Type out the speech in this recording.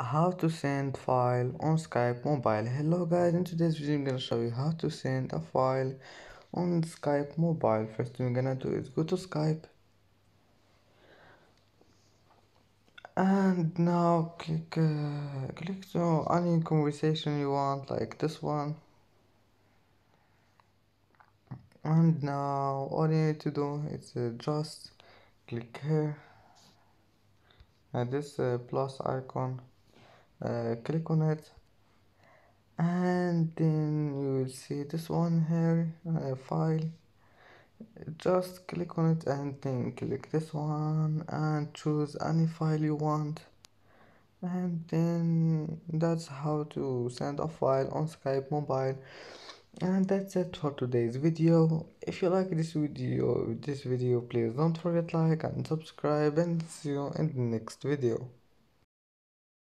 How to send file on Skype mobile. Hello guys, in today's video I'm gonna show you how to send a file on Skype mobile. First thing I'm gonna do is go to Skype and now click to any conversation you want, like this one. And now all you need to do is just click here at this plus icon. Click on it and then you will see this one here, file. Just click on it and then click this one and choose any file you want, and then that's how to send a file on Skype mobile. And that's it for today's video. If you like this video, please don't forget like and subscribe, and see you in the next video.